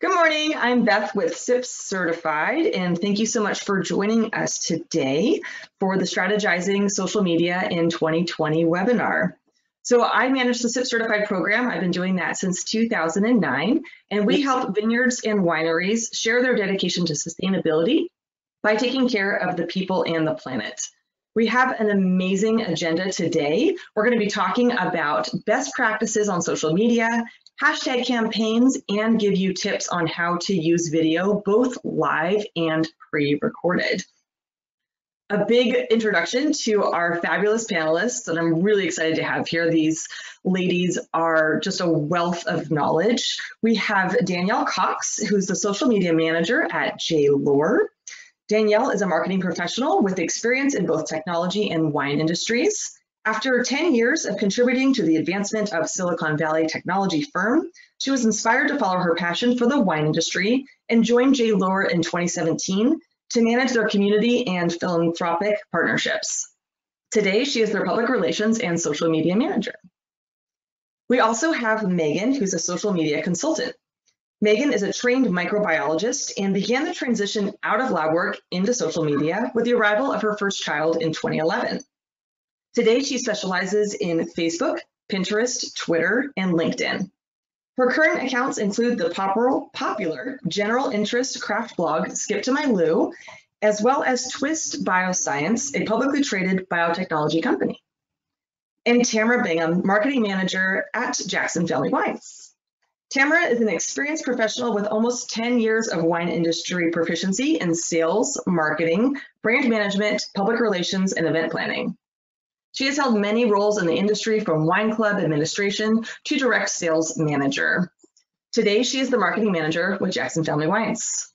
Good morning, I'm Beth with SIP Certified, and thank you so much for joining us today for the Strategizing Social Media in 2020 webinar. So I manage the SIP Certified program. I've been doing that since 2009, and we help vineyards and wineries share their dedication to sustainability by taking care of the people and the planet. We have an amazing agenda today. We're going to be talking about best practices on social media, hashtag campaigns, and give you tips on how to use video, both live and pre-recorded. A big introduction to our fabulous panelists that I'm really excited to have here. These ladies are just a wealth of knowledge. We have Danielle Cox, who's the social media manager at J. Lohr. Danielle is a marketing professional with experience in both technology and wine industries. After 10 years of contributing to the advancement of Silicon Valley technology firm, she was inspired to follow her passion for the wine industry and joined J. Lohr in 2017 to manage their community and philanthropic partnerships. Today, she is their public relations and social media manager. We also have Megan, who's a social media consultant. Megan is a trained microbiologist and began the transition out of lab work into social media with the arrival of her first child in 2011. Today, she specializes in Facebook, Pinterest, Twitter, and LinkedIn. Her current accounts include the popular general interest craft blog, Skip to My Lou, as well as Twist Bioscience, a publicly traded biotechnology company. And Tamara Bingham, marketing manager at Jackson Family Wines. Tamara is an experienced professional with almost 10 years of wine industry proficiency in sales, marketing, brand management, public relations, and event planning. She has held many roles in the industry, from wine club administration to direct sales manager. Today, she is the marketing manager with Jackson Family Wines.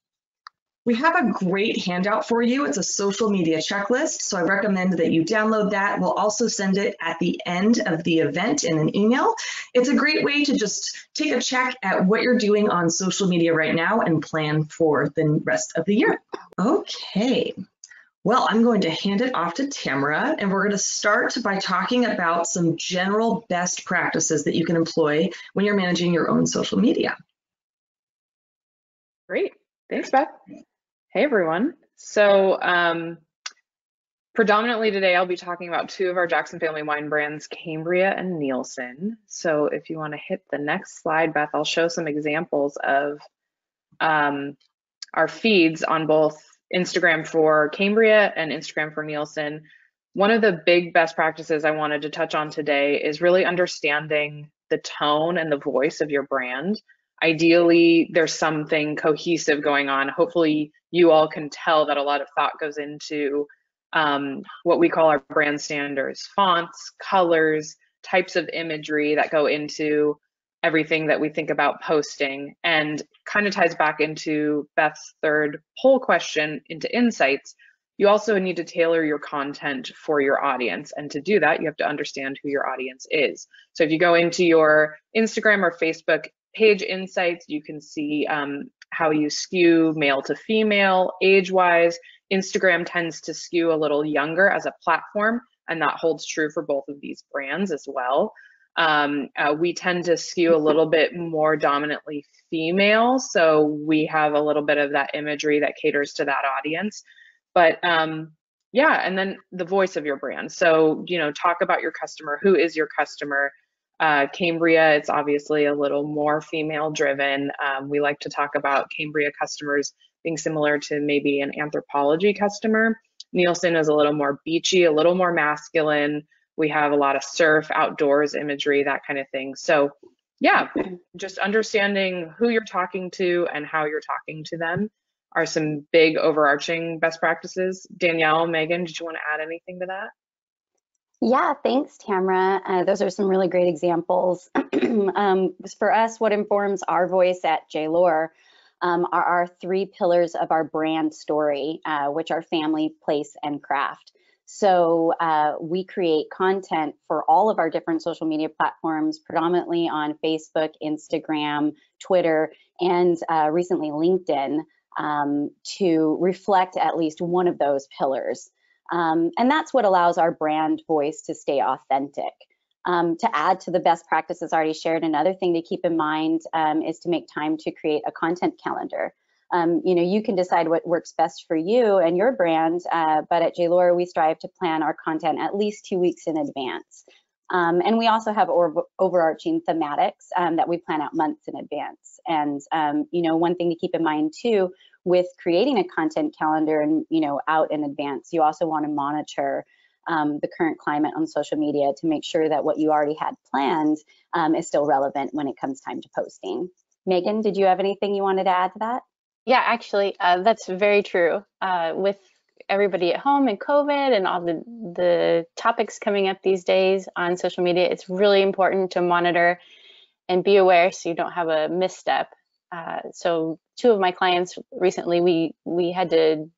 We have a great handout for you. It's a social media checklist, so I recommend that you download that. We'll also send it at the end of the event in an email. It's a great way to just take a check at what you're doing on social media right now and plan for the rest of the year. Okay. Well, I'm going to hand it off to Tamara, and we're going to start by talking about some general best practices that you can employ when you're managing your own social media. Great. Thanks, Beth. Hey, everyone. So predominantly today, I'll be talking about two of our Jackson Family Wine brands, Cambria and Nielsen. So if you want to hit the next slide, Beth, I'll show some examples of our feeds on both Instagram for Cambria and Instagram for Nielsen. One of the big best practices I wanted to touch on today is really understanding the tone and the voice of your brand. Ideally, there's something cohesive going on. Hopefully, you all can tell that a lot of thought goes into what we call our brand standards, fonts, colors, types of imagery that go into everything that we think about posting, and kind of ties back into Beth's third poll question into insights. You also need to tailor your content for your audience. And to do that, you have to understand who your audience is. So if you go into your Instagram or Facebook page insights, you can see how you skew male to female, age-wise. Instagram tends to skew a little younger as a platform, and that holds true for both of these brands as well. We tend to skew a little bit more dominantly female, so we have a little bit of that imagery that caters to that audience. But yeah, and then the voice of your brand. So, you know, talk about your customer. Who is your customer? Cambria, it's obviously a little more female driven. We like to talk about Cambria customers being similar to maybe an anthropology customer. Nielsen is a little more beachy, a little more masculine. We have a lot of surf, outdoors imagery, that kind of thing. So yeah, just understanding who you're talking to and how you're talking to them are some big overarching best practices. Danielle, Megan, did you want to add anything to that? Yeah, thanks, Tamara. Those are some really great examples. For us, what informs our voice at J. Lohr are our three pillars of our brand story, which are family, place, and craft. So we create content for all of our different social media platforms, predominantly on Facebook, Instagram, Twitter, and recently LinkedIn, to reflect at least one of those pillars. And that's what allows our brand voice to stay authentic. to add to the best practices already shared, another thing to keep in mind is to make time to create a content calendar. You know, you can decide what works best for you and your brand, but at J. Lohr, we strive to plan our content at least 2 weeks in advance. And we also have overarching thematics that we plan out months in advance. And, you know, one thing to keep in mind, too, with creating a content calendar and, you know, out in advance, you also want to monitor the current climate on social media to make sure that what you already had planned is still relevant when it comes time to posting. Megan, did you have anything you wanted to add to that? Yeah, actually, that's very true. With everybody at home and COVID and all the topics coming up these days on social media, it's really important to monitor and be aware so you don't have a misstep. So two of my clients recently, we had to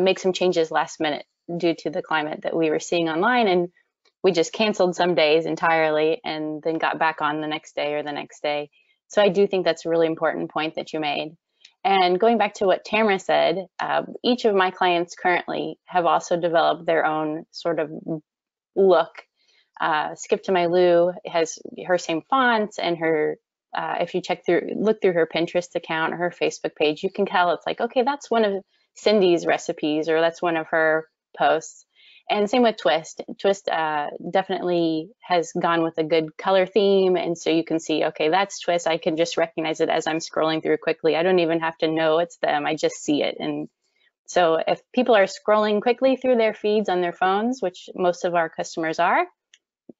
make some changes last minute due to the climate that we were seeing online, and we just canceled some days entirely and then got back on the next day or the next day. So I do think that's a really important point that you made. And going back to what Tamara said, each of my clients currently have also developed their own sort of look. Skip to My Lou has her same fonts, and her, if you look through her Pinterest account or her Facebook page, you can tell it's like, okay, that's one of Cindy's recipes, or that's one of her posts. And same with Twist. Twist definitely has gone with a good color theme, and so you can see, okay, that's Twist. I can just recognize it as I'm scrolling through quickly. I don't even have to know it's them. I just see it. And so if people are scrolling quickly through their feeds on their phones, which most of our customers are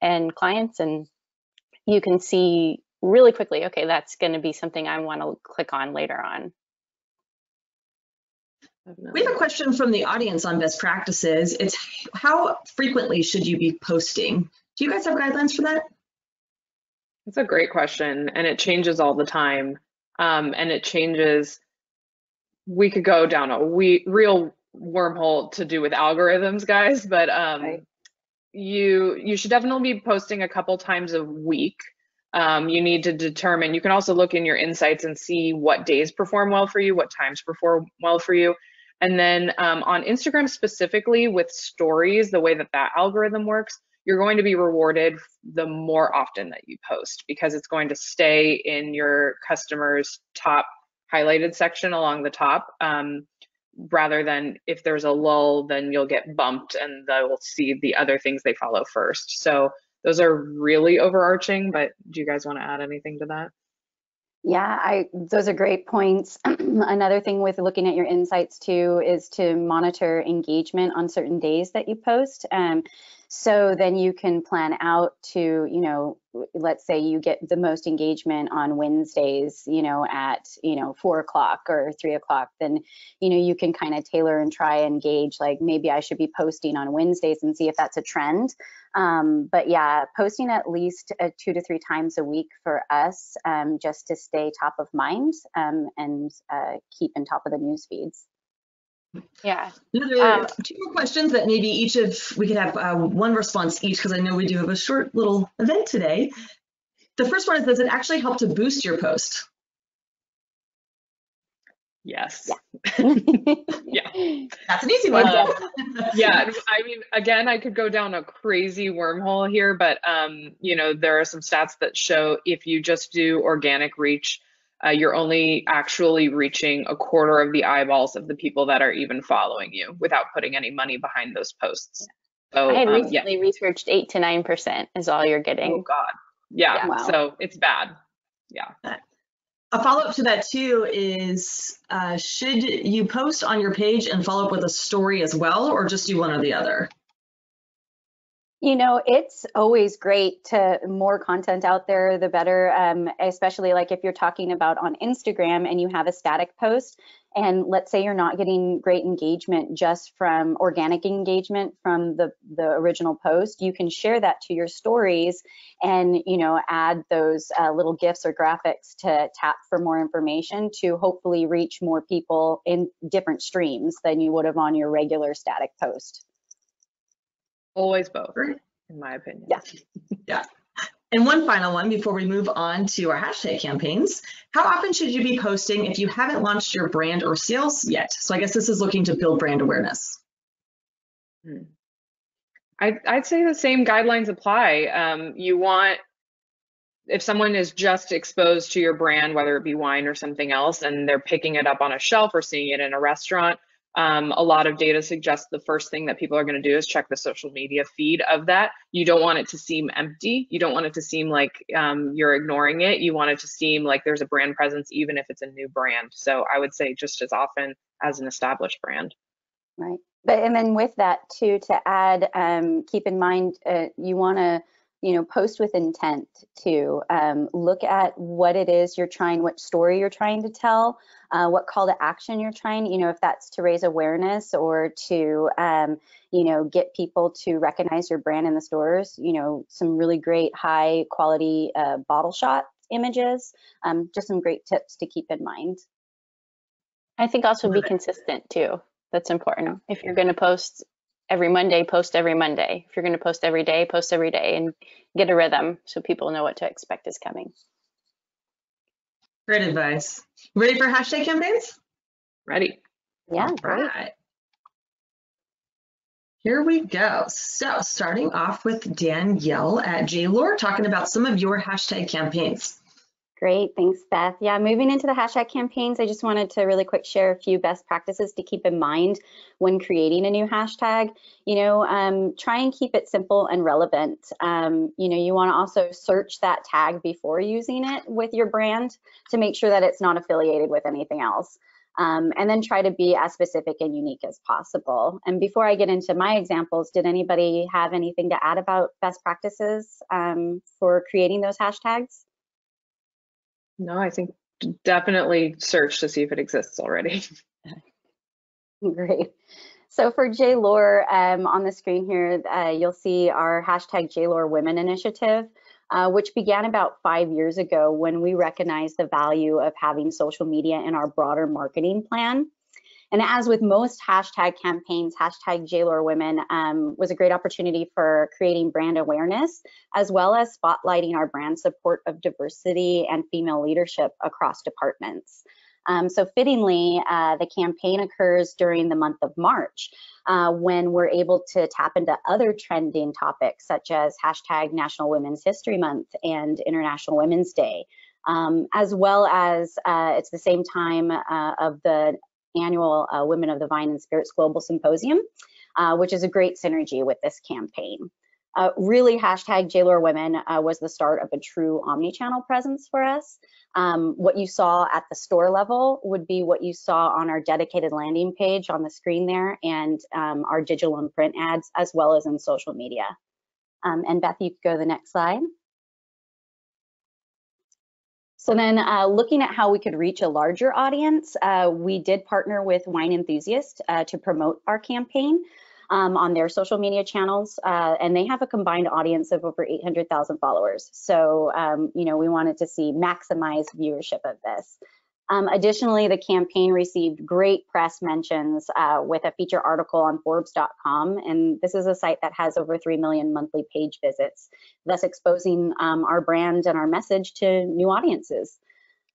and clients, and you can see really quickly, okay, that's going to be something I want to click on later on. We have a question from the audience on best practices. It's how frequently should you be posting? Do you guys have guidelines for that? It's a great question, and it changes all the time. And it changes. We could go down a real wormhole to do with algorithms, guys, but right. You should definitely be posting a couple times a week. You need to determine. You can also look in your insights and see what days perform well for you, what times perform well for you. And then on Instagram specifically with stories, the way that that algorithm works, you're going to be rewarded the more often that you post, because it's going to stay in your customers' top highlighted section along the top, rather than if there's a lull, then you'll get bumped and they'll see the other things they follow first. So those are really overarching, but do you guys want to add anything to that? Yeah, those are great points. Another thing with looking at your insights too is to monitor engagement on certain days that you post. So then you can plan out to, you know, let's say you get the most engagement on Wednesdays, you know, at, you know, 4 o'clock or 3 o'clock, then, you know, you can kind of tailor and try and gauge, like, maybe I should be posting on Wednesdays and see if that's a trend. But yeah, posting at least 2 to 3 times a week for us, just to stay top of mind and keep on top of the news feeds. Yeah. Two more questions that maybe each of we could have one response each, because I know we do have a short little event today. The first one is, does it actually help to boost your post? Yes. Yeah. Yeah. That's an easy one. Yeah. I mean, again, I could go down a crazy wormhole here, but, you know, there are some stats that show if you just do organic reach, you're only actually reaching 1/4 of the eyeballs of the people that are even following you without putting any money behind those posts. So, I had recently researched 8 to 9% is all you're getting. Oh, God. Yeah. Yeah. Wow. So it's bad. Yeah. A follow-up to that too is, should you post on your page and follow up with a story as well, or just do one or the other? You know, it's always great to more content out there, the better, especially like if you're talking about on Instagram and you have a static post, and let's say you're not getting great engagement just from organic engagement from the original post, you can share that to your stories and, you know, add those little GIFs or graphics to tap for more information to hopefully reach more people in different streams than you would have on your regular static post. Always both, in my opinion. Yeah. Yeah. And one final one before we move on to our hashtag campaigns. How often should you be posting if you haven't launched your brand or sales yet? So I guess this is looking to build brand awareness. I'd say the same guidelines apply. You want, if someone is just exposed to your brand, whether it be wine or something else, and they're picking it up on a shelf or seeing it in a restaurant, a lot of data suggests the first thing that people are going to do is check the social media feed of that. You don't want it to seem empty. You don't want it to seem like you're ignoring it. You want it to seem like there's a brand presence, even if it's a new brand. So I would say just as often as an established brand. Right. And then with that too, to add, keep in mind, you want to, post with intent too. Look at what it is you're trying, what story you're trying to tell, what call to action you're trying, if that's to raise awareness or to, get people to recognize your brand in the stores, some really great high quality bottle shot images, just some great tips to keep in mind. I think also be consistent too. That's important. If you're going to post every Monday, post every Monday. If you're going to post every day and get a rhythm so people know what to expect is coming. Great advice. Ready for hashtag campaigns? Ready. Yeah. All right. Here we go. So starting off with Danielle at J. Lohr talking about some of your hashtag campaigns. Great, thanks, Beth. Yeah, moving into the hashtag campaigns, I just wanted to really quick share a few best practices to keep in mind when creating a new hashtag. Try and keep it simple and relevant. You want to also search that tag before using it with your brand to make sure that it's not affiliated with anything else. And then try to be as specific and unique as possible. And before I get into my examples, did anybody have anything to add about best practices for creating those hashtags? No, I think definitely search to see if it exists already. Great. So for J. Lohr, on the screen here, you'll see our hashtag J. Lohr Women Initiative, which began about 5 years ago when we recognized the value of having social media in our broader marketing plan. And as with most hashtag campaigns, hashtag J. Lohr Women was a great opportunity for creating brand awareness, as well as spotlighting our brand support of diversity and female leadership across departments. So fittingly, the campaign occurs during the month of March, when we're able to tap into other trending topics, such as hashtag National Women's History Month and International Women's Day, as well as it's the same time of the annual Women of the Vine and Spirits Global Symposium, which is a great synergy with this campaign. Really, hashtag J. Lohr Women was the start of a true omni-channel presence for us. What you saw at the store level would be what you saw on our dedicated landing page on the screen there, and our digital and print ads, as well as in social media. And Beth, you could go to the next slide. So then looking at how we could reach a larger audience, we did partner with Wine Enthusiast to promote our campaign on their social media channels, and they have a combined audience of over 800,000 followers. So, we wanted to see maximized viewership of this. Additionally, the campaign received great press mentions with a feature article on Forbes.com, and this is a site that has over 3 million monthly page visits, thus exposing our brand and our message to new audiences.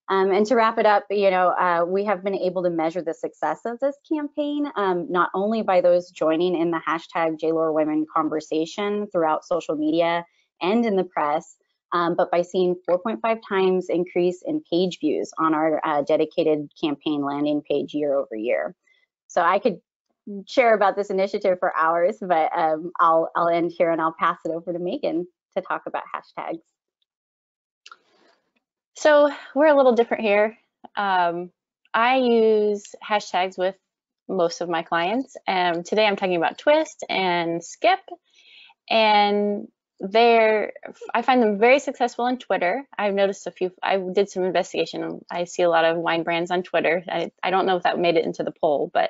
And to wrap it up, we have been able to measure the success of this campaign, not only by those joining in the hashtag J. Lohr Women conversation throughout social media and in the press, but by seeing 4.5 times increase in page views on our dedicated campaign landing page year over year. So I could share about this initiative for hours, but I'll end here and I'll pass it over to Megan to talk about hashtags. So we're a little different here. I use hashtags with most of my clients. Today I'm talking about Twist and Skip, and I find them very successful on Twitter. I've noticed a few. I did some investigation. I see a lot of wine brands on Twitter. I don't know if that made it into the poll, but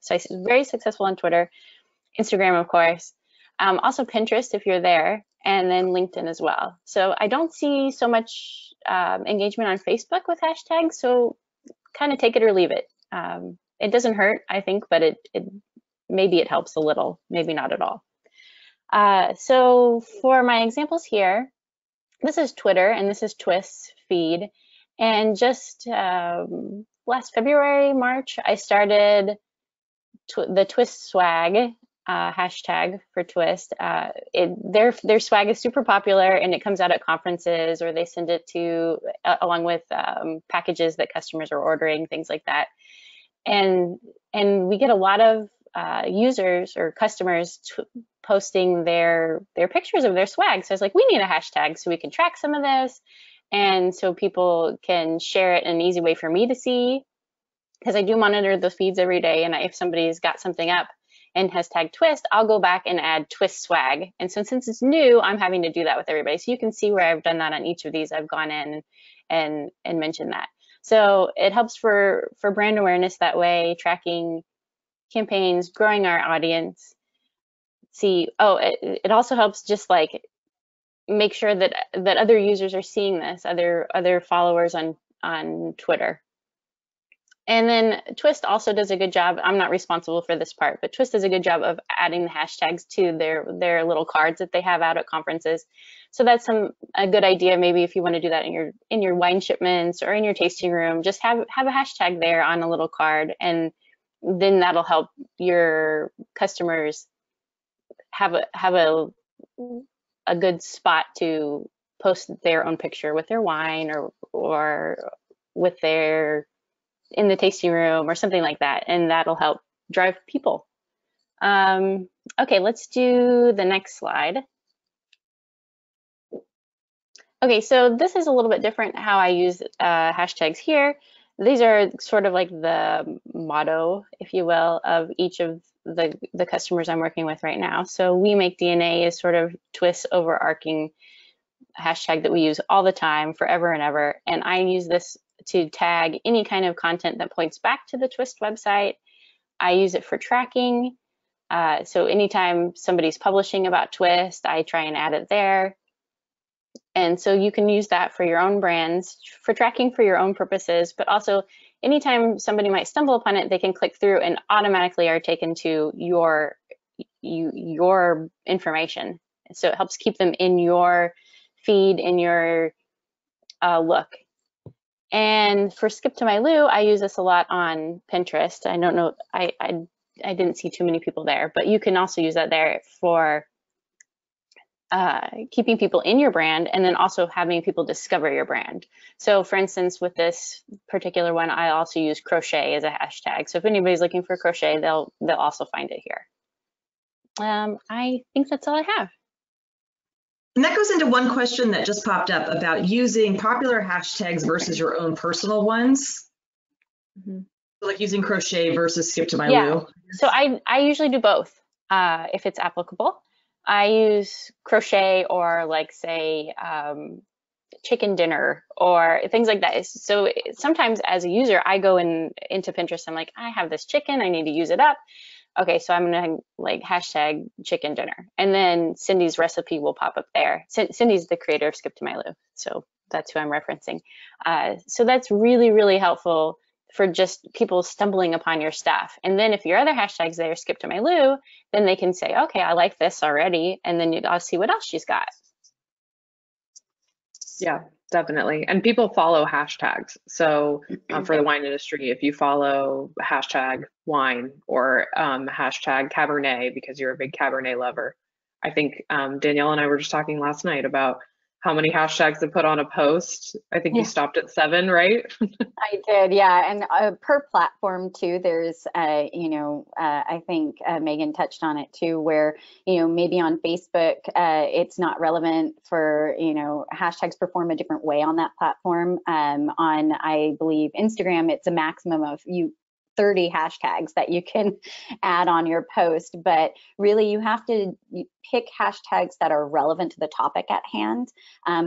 so I see very successful on Twitter, Instagram, of course, also Pinterest if you're there, and then LinkedIn as well. So I don't see so much engagement on Facebook with hashtags. So kind of take it or leave it. It doesn't hurt, I think, but it maybe it helps a little, maybe not at all. So for my examples here, this is Twitter and this is Twist's feed. And just last February, March, I started the Twist swag hashtag for Twist. Their swag is super popular, and it comes out at conferences, or they send it to along with packages that customers are ordering, things like that. And we get a lot of users or customers posting their pictures of their swag. So it's like, we need a hashtag so we can track some of this, and so people can share it in an easy way for me to see, because I do monitor the feeds every day. And if somebody's got something up and has tagged Twist, I'll go back and add Twist swag. And so since it's new, I'm having to do that with everybody. So you can see where I've done that on each of these. I've gone in and mentioned that. So it helps for brand awareness that way, tracking campaigns, growing our audience. See, oh, it also helps just like make sure that other users are seeing this, other followers on Twitter. And then Twist also does a good job. I'm not responsible for this part, but Twist does a good job of adding the hashtags to their little cards that they have out at conferences. So that's a good idea. Maybe if you want to do that in your wine shipments or in your tasting room, just have a hashtag there on a little card, and then that'll help your customers have a good spot to post their own picture with their wine or with their in the tasting room or something like that, and that'll help drive people. Okay, let's do the next slide. Okay, so this is a little bit different how I use hashtags here. These are sort of like the motto, if you will, of each of the customers I'm working with right now. So We Make DNA is sort of Twist's overarching hashtag that we use all the time, forever and ever. And I use this to tag any kind of content that points back to the Twist website. I use it for tracking. So anytime somebody's publishing about Twist, I try and add it there. And so you can use that for your own brands, for tracking for your own purposes, but also anytime somebody might stumble upon it, they can click through and automatically are taken to your information. So it helps keep them in your feed, in your look. And for Skip to My Lou, I use this a lot on Pinterest. I don't know, I didn't see too many people there, but you can also use that there for keeping people in your brand, and then also having people discover your brand. So for instance, with this particular one, I also use crochet as a hashtag. So if anybody's looking for crochet, they'll also find it here. I think that's all I have. And that goes into one question that just popped up about using popular hashtags versus your own personal ones. Mm-hmm. So like using crochet versus Skip to My Lou. So I usually do both if it's applicable. I use crochet or like say chicken dinner or things like that. So sometimes as a user, I go into Pinterest. I'm like, I have this chicken, I need to use it up. Okay, so I'm gonna like hashtag chicken dinner, and then Cindy's recipe will pop up there. Cindy's the creator of Skip to My Lou, so that's who I'm referencing. So that's really, really helpful for just people stumbling upon your stuff. And then if your other hashtags there, Skip to My Lou, then they can say, okay, I like this already, and then I'll see what else she's got. Yeah, definitely. And people follow hashtags. So for the wine industry, if you follow hashtag wine or hashtag Cabernet because you're a big Cabernet lover, I think Danielle and I were just talking last night about how many hashtags to put on a post. I think you stopped at 7, right? I did, yeah. And per platform too, there's, I think Megan touched on it too, where, maybe on Facebook, it's not relevant for, hashtags perform a different way on that platform. On, I believe, Instagram, it's a maximum of 30 hashtags that you can add on your post, but really you have to pick hashtags that are relevant to the topic at hand.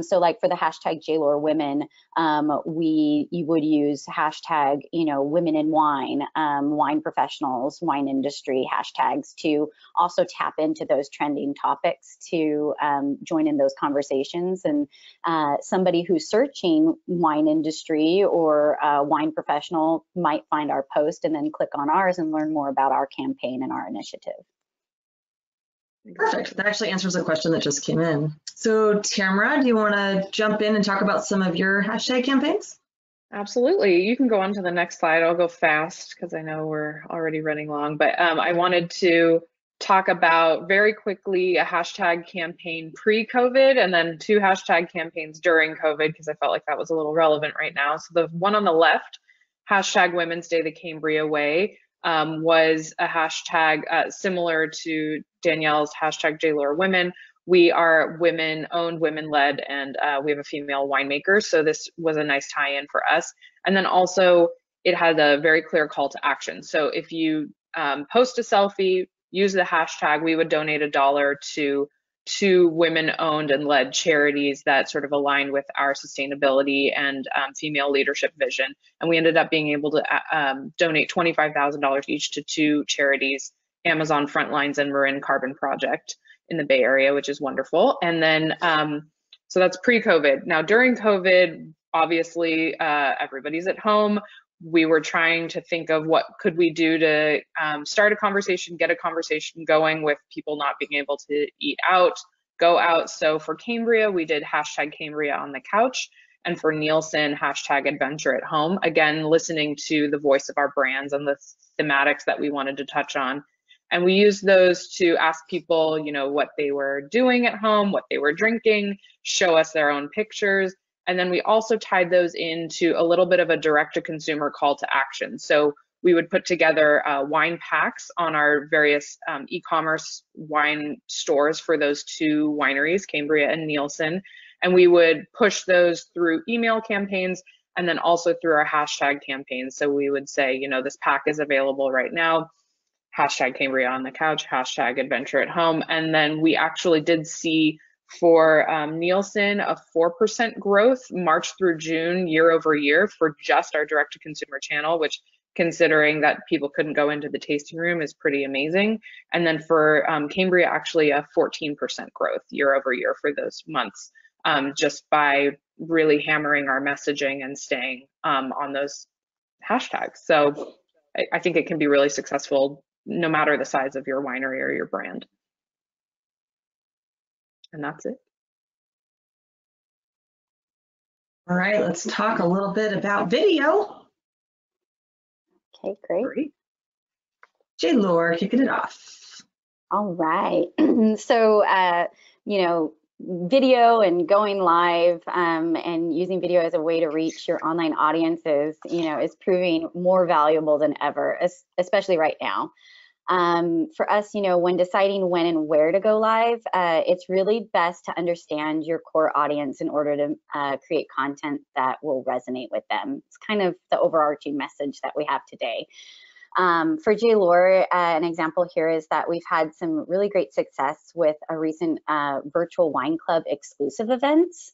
So like for the hashtag J. Lohr women, you would use hashtag, women in wine, wine professionals, wine industry hashtags to also tap into those trending topics to join in those conversations. And somebody who's searching wine industry or wine professional might find our post and then click on ours and learn more about our campaign and our initiative. Perfect. That actually answers a question that just came in. So Tamara, do you want to jump in and talk about some of your hashtag campaigns? Absolutely. You can go on to the next slide. I'll go fast because I know we're already running long, but I wanted to talk about very quickly a hashtag campaign pre-COVID and then two hashtag campaigns during COVID, because I felt like that was a little relevant right now. So the one on the left, hashtag Women's Day the Cambria Way, was a hashtag similar to Danielle's hashtag J. Lohr Women. We are women-owned, women-led, and we have a female winemaker, so this was a nice tie-in for us. And then also, it had a very clear call to action. So if you post a selfie, use the hashtag, we would donate $1 to two women-owned and led charities that sort of align with our sustainability and female leadership vision. And we ended up being able to donate $25,000 each to two charities, Amazon Frontlines and Marin Carbon Project in the Bay Area, which is wonderful. And then, so that's pre-COVID. Now during COVID, obviously everybody's at home. We were trying to think of what could we do to start a conversation, get a conversation going with people not being able to eat out, go out. So for Cambria, we did hashtag Cambria on the couch. And for Nielsen, hashtag adventure at home. Again, listening to the voice of our brands and the thematics that we wanted to touch on. And we used those to ask people, you know, what they were doing at home, what they were drinking, show us their own pictures. And then we also tied those into a little bit of a direct-to-consumer call to action. So we would put together wine packs on our various e-commerce wine stores for those two wineries, Cambria and Nielsen. And we would push those through email campaigns and then also through our hashtag campaigns. So we would say, you know, this pack is available right now. Hashtag Cambria on the couch, hashtag adventure at home. And then we actually did see for Nielsen a 4% growth March through June year over year for just our direct to consumer channel, which considering that people couldn't go into the tasting room is pretty amazing. And then for Cambria, actually a 14% growth year over year for those months, just by really hammering our messaging and staying on those hashtags. So I think it can be really successful no matter the size of your winery or your brand. And that's it. All right, let's talk a little bit about video. Okay, great. J. Lohr, kicking it off. All right. So, you know, video and going live and using video as a way to reach your online audiences, you know, is proving more valuable than ever, especially right now. For us, you know, when deciding when and where to go live, it's really best to understand your core audience in order to create content that will resonate with them. It's kind of the overarching message that we have today. For J. Lohr, an example here is that we've had some really great success with a recent virtual wine club exclusive events.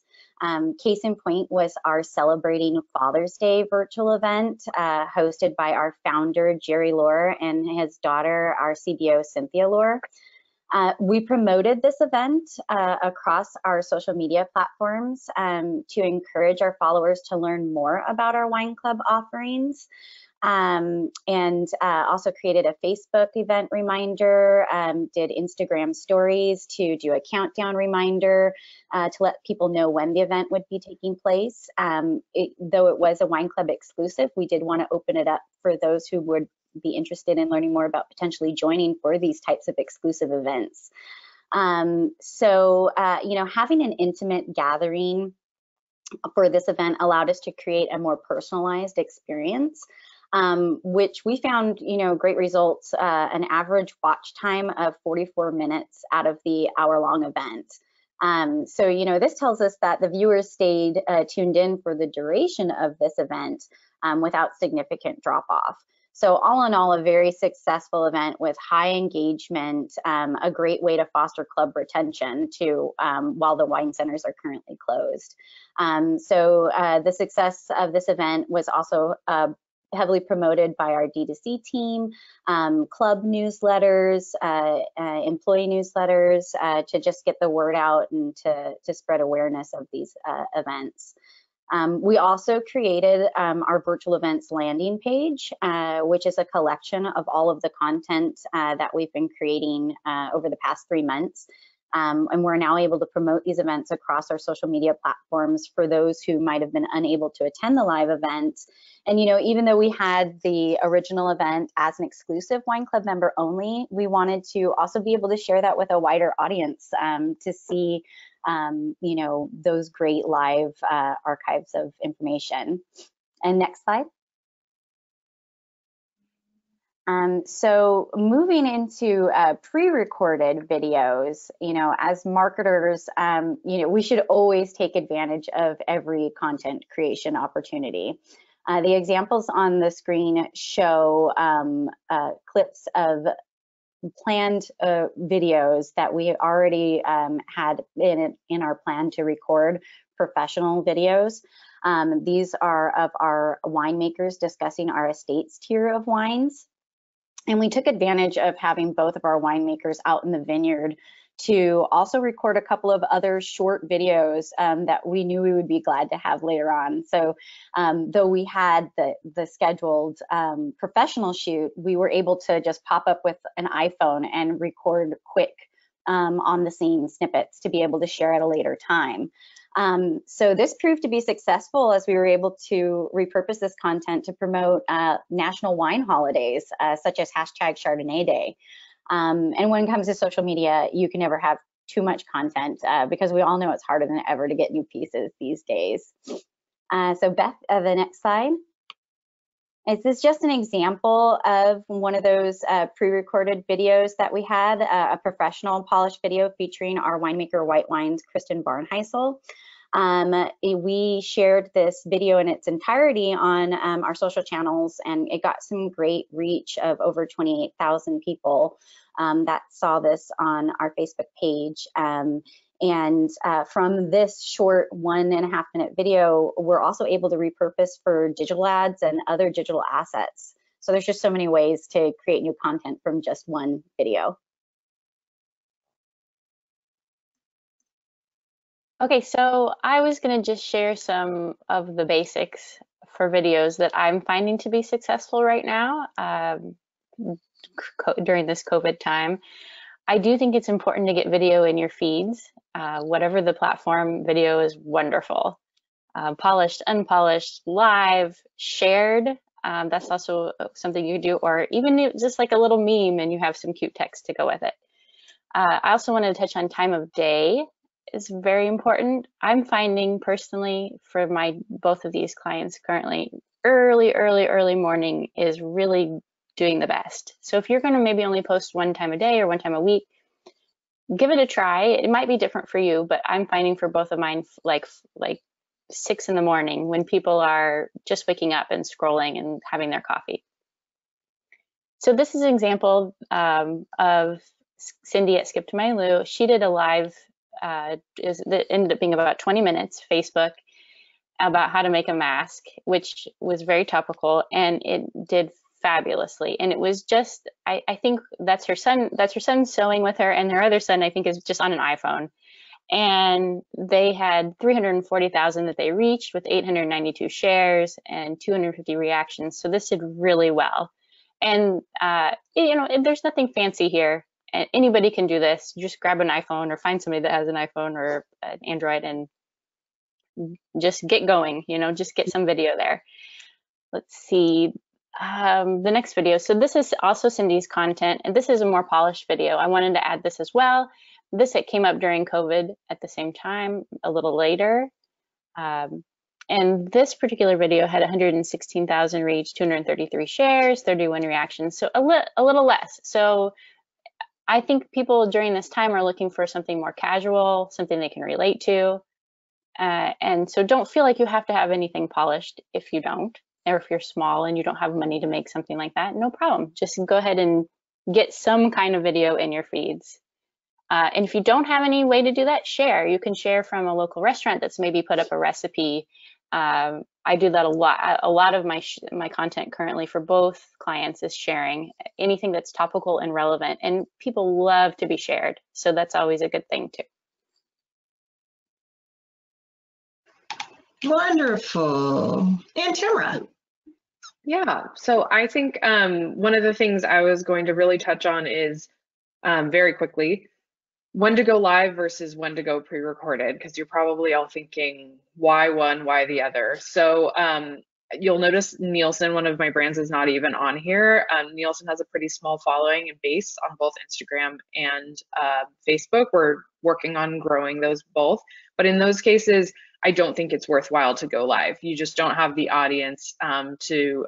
Case in point was our Celebrating Father's Day virtual event hosted by our founder, Jerry Lohr, and his daughter, our CBO, Cynthia Lohr. We promoted this event across our social media platforms to encourage our followers to learn more about our wine club offerings. And also created a Facebook event reminder, did Instagram stories to do a countdown reminder to let people know when the event would be taking place. Though it was a wine club exclusive, we did want to open it up for those who would be interested in learning more about potentially joining for these types of exclusive events. So, you know, having an intimate gathering for this event allowed us to create a more personalized experience. Which we found, you know, great results, an average watch time of 44 minutes out of the hour-long event. So, you know, this tells us that the viewers stayed tuned in for the duration of this event without significant drop-off. So all in all, a very successful event with high engagement, a great way to foster club retention too, while the wine centers are currently closed. So the success of this event was also heavily promoted by our D2C team, club newsletters, employee newsletters, to just get the word out and to spread awareness of these events. We also created our virtual events landing page, which is a collection of all of the content that we've been creating over the past 3 months. And we're now able to promote these events across our social media platforms for those who might have been unable to attend the live event. And, you know, even though we had the original event as an exclusive Wine Club member only, we wanted to also be able to share that with a wider audience to see, you know, those great live archives of information. And next slide. So moving into pre-recorded videos, you know, as marketers, you know, we should always take advantage of every content creation opportunity. The examples on the screen show clips of planned videos that we already had in our plan to record, professional videos. These are of our winemakers discussing our estates tier of wines. And we took advantage of having both of our winemakers out in the vineyard to also record a couple of other short videos that we knew we would be glad to have later on. So though we had the scheduled professional shoot, we were able to just pop up with an iPhone and record quick on the scene snippets to be able to share at a later time. So this proved to be successful as we were able to repurpose this content to promote national wine holidays, such as #Chardonnay Day. And when it comes to social media, you can never have too much content because we all know it's harder than ever to get new pieces these days. So Beth, the next slide. This is just an example of one of those pre-recorded videos that we had, a professional polished video featuring our winemaker white wines, Kristen Barnheisel. We shared this video in its entirety on our social channels, and it got some great reach of over 28,000 people that saw this on our Facebook page. And from this short 1.5 minute video, we're also able to repurpose for digital ads and other digital assets. So there's just so many ways to create new content from just one video. Okay, so I was gonna just share some of the basics for videos that I'm finding to be successful right now during this COVID time. I do think it's important to get video in your feeds. Whatever the platform, video is wonderful. Polished, unpolished, live, shared. That's also something you do, or even just like a little meme and you have some cute text to go with it. I also wanted to touch on time of day. It's very important. I'm finding personally for my both of these clients currently, early morning is really doing the best. So if you're going to maybe only post one time a day or one time a week, give it a try. It might be different for you, but I'm finding for both of mine, like 6 in the morning when people are just waking up and scrolling and having their coffee. So this is an example of Cindy at Skip to My Lou. She did a live, that ended up being about 20 minutes, Facebook, about how to make a mask, which was very topical, and it did fabulously. And it was just, I think that's her son sewing with her, and their other son, I think, is just on an iPhone. And they had 340,000 that they reached with 892 shares and 250 reactions. So this did really well. And, you know, there's nothing fancy here. Anybody can do this. You just grab an iPhone or find somebody that has an iPhone or an Android and just get going, you know, just get some video there. Let's see. The next video. So this is also Cindy's content, and this is a more polished video. I wanted to add this as well. This, it came up during COVID at the same time, a little later. And this particular video had 116,000 reach, 233 shares, 31 reactions, so a little less. So I think people during this time are looking for something more casual, something they can relate to. And so don't feel like you have to have anything polished if you don't. Or if you're small and you don't have money to make something like that, no problem. Just go ahead and get some kind of video in your feeds. And if you don't have any way to do that, share. You can share from a local restaurant that's maybe put up a recipe. I do that a lot. A lot of my content currently for both clients is sharing anything that's topical and relevant. And people love to be shared. So that's always a good thing too. Wonderful. And Tamara. Yeah, so I think one of the things I was going to really touch on is very quickly when to go live versus when to go pre-recorded, because you're probably all thinking, why one, why the other? So you'll notice Nielsen, one of my brands, is not even on here. Nielsen has a pretty small following and base on both Instagram and Facebook. We're working on growing those both. But in those cases, I don't think it's worthwhile to go live. You just don't have the audience to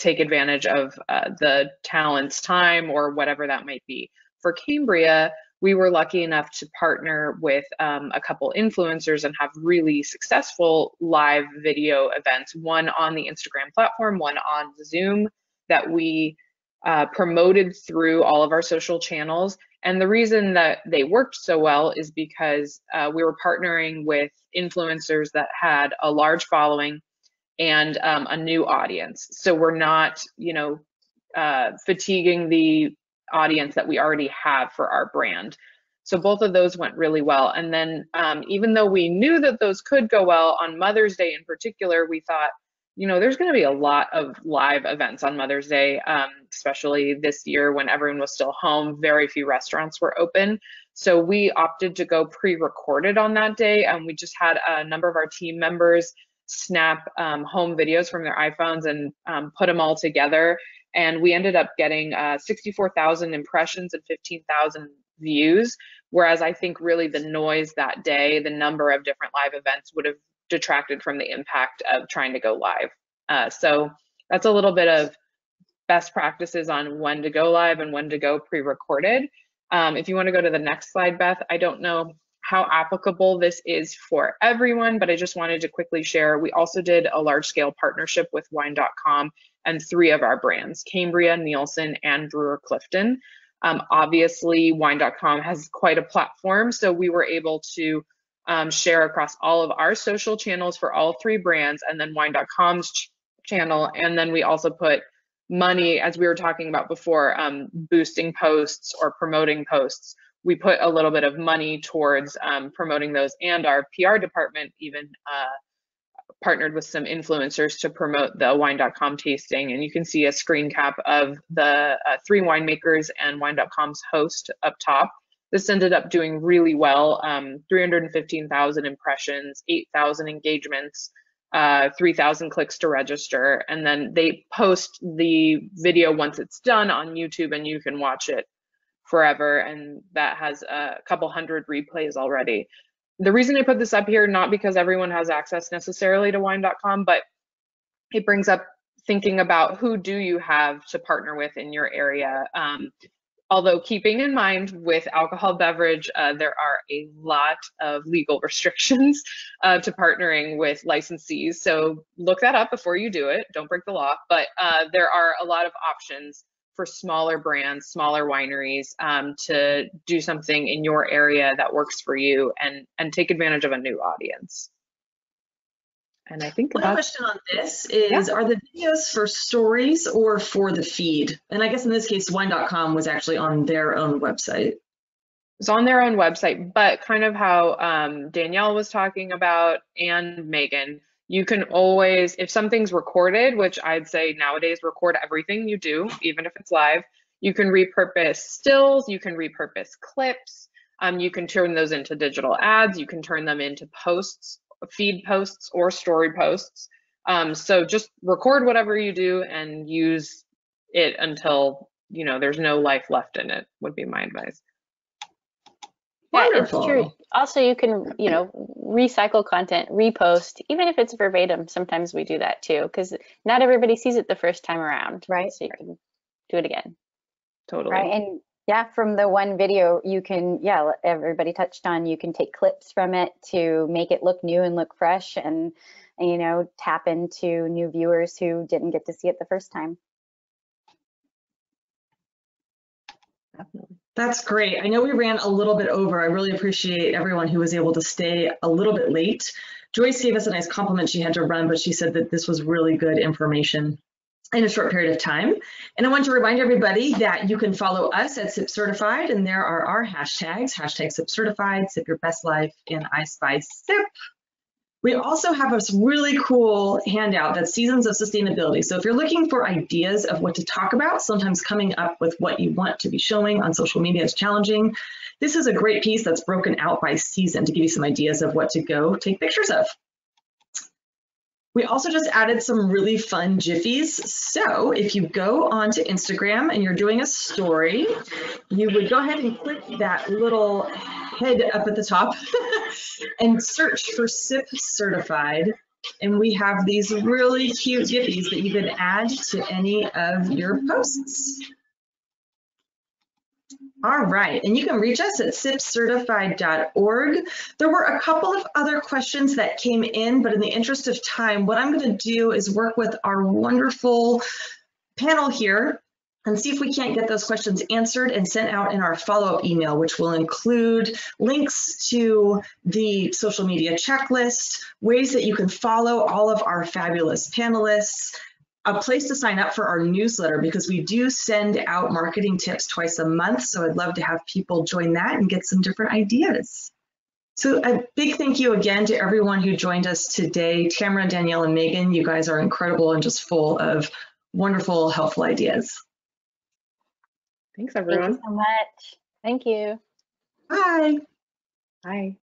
take advantage of the talent's time or whatever that might be. For Cambria, we were lucky enough to partner with a couple influencers and have really successful live video events, one on the Instagram platform, one on Zoom, that we promoted through all of our social channels. And the reason that they worked so well is because we were partnering with influencers that had a large following and a new audience. So we're not, you know, fatiguing the audience that we already have for our brand. So both of those went really well. And then even though we knew that those could go well, on Mother's Day in particular, we thought, you know, there's going to be a lot of live events on Mother's Day, especially this year when everyone was still home. Very few restaurants were open. So we opted to go pre-recorded on that day. And we just had a number of our team members snap home videos from their iPhones and put them all together. And we ended up getting 64,000 impressions and 15,000 views, whereas I think really the noise that day, the number of different live events, would have detracted from the impact of trying to go live. So that's a little bit of best practices on when to go live and when to go pre-recorded. If you want to go to the next slide, Beth, I don't know how applicable this is for everyone, but I just wanted to quickly share. We also did a large-scale partnership with Wine.com and three of our brands, Cambria, Nielsen, and Brewer Clifton. Obviously, Wine.com has quite a platform, so we were able to share across all of our social channels for all three brands, and then Wine.com's channel, and then we also put money, as we were talking about before, boosting posts or promoting posts. We put a little bit of money towards promoting those, and our PR department even partnered with some influencers to promote the Wine.com tasting. And you can see a screen cap of the three winemakers and Wine.com's host up top. This ended up doing really well, 315,000 impressions, 8,000 engagements, 3,000 clicks to register. And then they post the video once it's done on YouTube, and you can watch it forever. And that has a couple hundred replays already. The reason I put this up here, not because everyone has access necessarily to Wine.com, but it brings up thinking about who do you have to partner with in your area. Although keeping in mind with alcohol beverage, there are a lot of legal restrictions to partnering with licensees. So look that up before you do it. Don't break the law. But there are a lot of options for smaller brands, smaller wineries, to do something in your area that works for you and take advantage of a new audience. And I think one question on this is, yeah, are the videos for stories or for the feed? And I guess in this case, Wine.com was actually on their own website. It's on their own website, but kind of how Danielle was talking about, and Megan, you can always, if something's recorded, which I'd say nowadays, record everything you do, even if it's live, you can repurpose stills, you can repurpose clips, you can turn those into digital ads, you can turn them into posts, feed posts or story posts. So just record whatever you do and use it until, you know, there's no life left in it, would be my advice. Yeah, wonderful. It's true. Also, you can, you know, recycle content, repost, even if it's verbatim. Sometimes we do that too, because not everybody sees it the first time around, right? So you can do it again. Totally. Right, and yeah, from the one video, you can, yeah, everybody touched on, you can take clips from it to make it look new and look fresh, and you know, tap into new viewers who didn't get to see it the first time. Definitely. That's great. I know we ran a little bit over. I really appreciate everyone who was able to stay a little bit late. Joyce gave us a nice compliment. She had to run, but she said that this was really good information in a short period of time. And I want to remind everybody that you can follow us at SIP Certified, and there are our hashtags, hashtag SIP Certified, SIP Your Best Life, and I Spy SIP. We also have a really cool handout that's Seasons of Sustainability. So if you're looking for ideas of what to talk about, sometimes coming up with what you want to be showing on social media is challenging. This is a great piece that's broken out by season to give you some ideas of what to go take pictures of. We also just added some really fun jiffies. So if you go onto Instagram and you're doing a story, you would go ahead and click that little head up at the top and search for SIP Certified. And we have these really cute jiffies that you can add to any of your posts. All right, and you can reach us at sipcertified.org. There were a couple of other questions that came in, but in the interest of time, what I'm going to do is work with our wonderful panel here and see if we can't get those questions answered and sent out in our follow-up email, which will include links to the social media checklist, ways that you can follow all of our fabulous panelists, a place to sign up for our newsletter, because we do send out marketing tips twice a month. So I'd love to have people join that and get some different ideas. So a big thank you again to everyone who joined us today. Tamara, Danielle, and Megan, you guys are incredible and just full of wonderful, helpful ideas. Thanks, everyone. Thank you so much. Thank you. Bye. Bye.